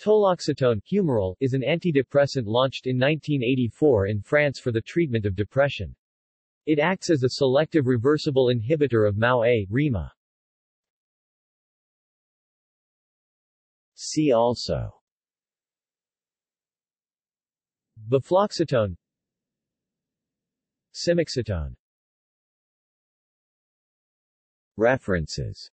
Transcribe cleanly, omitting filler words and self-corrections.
Toloxatone, Humoryl, is an antidepressant launched in 1984 in France for the treatment of depression. It acts as a selective reversible inhibitor of MAO-A, RIMA. See also: Befloxatone, Semixatone. References